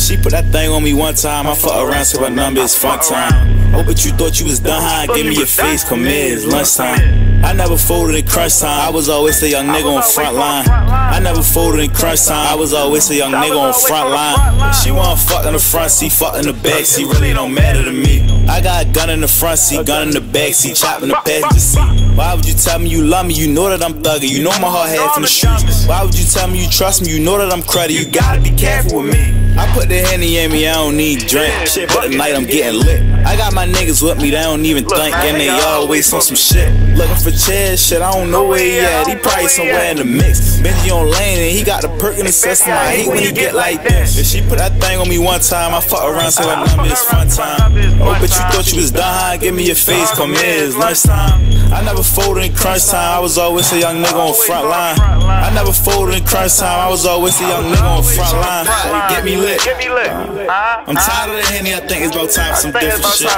She put that thing on me one time, I fuck around till her number is fun time. Oh, but you thought you was done, huh? Give me your face, come here, it's lunchtime. I never folded in crunch time, I was always a young nigga on front line. I never folded in crunch time, I was always a young nigga on front line. She wanna fuck in the front seat, fuck in the back seat, really don't matter to me. I got a gun in the front seat, gun in the back seat, chop in the passenger seat. Why would you tell me you love me? You know that I'm thugging, you know my heart half in the streets. Why would you tell me you trust me? You know that I'm cruddy, you gotta be careful with me. I put the Henny in me, I don't need drink. Shit, but tonight I'm getting lit. I got my niggas with me, they don't even think, and they always on some shit. Looking for chairs, shit, I don't know where he at. He probably somewhere in the mix. Benji on lane and he got the perk in the system. I hate when he get like this. If she put that thing on me one time, I fuck around till I number is fun time. Oh, but you thought you was done, give me your face, come here, it's lunchtime. I never folded in crunch time, I was always a young nigga on front line. I never folded in crunch time, I was always a young nigga on front line. Get me lit. I'm tired of the Henny, I think it's about time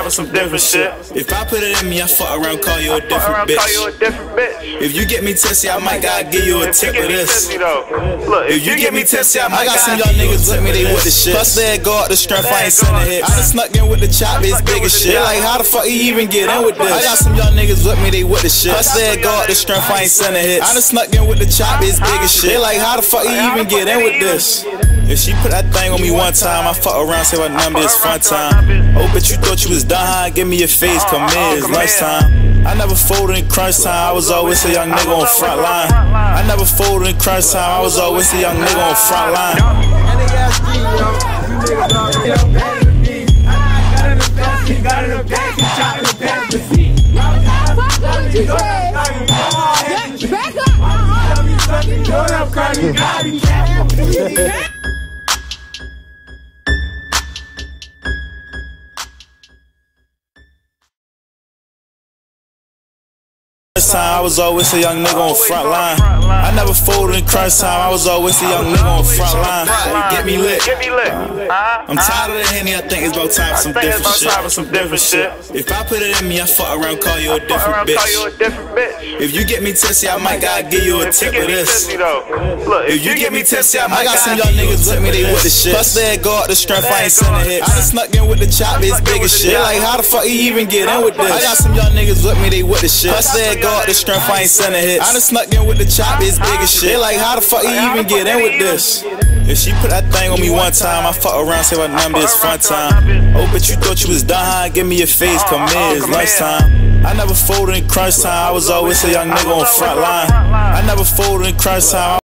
for some different shit. If I put it in me, I fuck around, call you a different bitch. If you get me tipsy, I might gotta give you a tip of this. If you get me tipsy, I might got some y'all niggas with me, they with the shit. Plus they go out the strength, I ain't sending hits. I done snuck in with the chop, it's big as shit. Like how the fuck he even get in with this? I got some y'all niggas with me, they with the shit. Plus they go out the strength, I ain't sending hits. I done snuck in with the chop, it's big as shit. Like how the fuck he even get in with this? If she put that thing on me one time, I fuck around till her number is fun time. Oh, but you thought you was done, huh? Give me your face, come here, it's lunchtime. I never folded in crunch time, I was always a young nigga on front line. I never folded in crunch time, I was always a young nigga on front line. Back up! I was always a young nigga on front line. I never folded in crunch time, I was always a young nigga on front line. Get me lit. I'm tired of the Henny, I think it's about time for some different shit. If I put it in me, I fuck around, call you a different bitch. If you get me tipsy, I might gotta give you a tip of this. If you get me tipsy, I might got some y'all niggas with me, they with the shit. Plus they go out the strength, I ain't sending hits. I done snuck in with the chop, it's big as shit. Like how the fuck he even get in with this? I got some y'all niggas with me, they with the shit. Go out the strength, I ain't sending hits. I done snuck in with the chop, it's big as shit. Like how the fuck you even get in with this? If she put that thing on me one time, I fuck around till her number is fun time. Oh, but you thought you was done, huh? Give me your face, come here, it's lunchtime. I never folded in crunch time, I was always a young nigga on front line. I never folded in crunch time.